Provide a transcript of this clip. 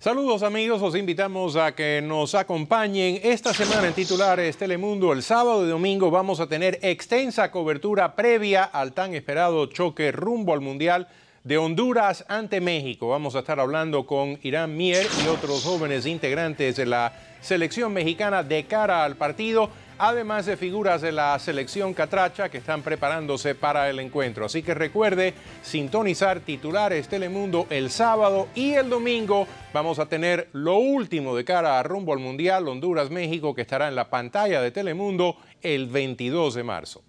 Saludos amigos, os invitamos a que nos acompañen esta semana en Titulares Telemundo. El sábado y domingo vamos a tener extensa cobertura previa al tan esperado choque rumbo al Mundial de Honduras ante México. Vamos a estar hablando con Hiram Mier y otros jóvenes integrantes de la selección mexicana de cara al partido, además de figuras de la selección catracha que están preparándose para el encuentro. Así que recuerde sintonizar Titulares Telemundo el sábado y el domingo. Vamos a tener lo último de cara a rumbo al Mundial Honduras-México, que estará en la pantalla de Telemundo el 22 de marzo.